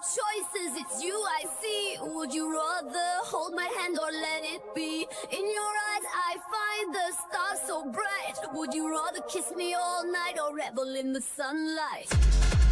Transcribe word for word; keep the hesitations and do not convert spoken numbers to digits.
Choices, it's you I see. Would you rather hold my hand or let it be? In your eyes I find the stars so bright. Would you rather kiss me all night or revel in the sunlight?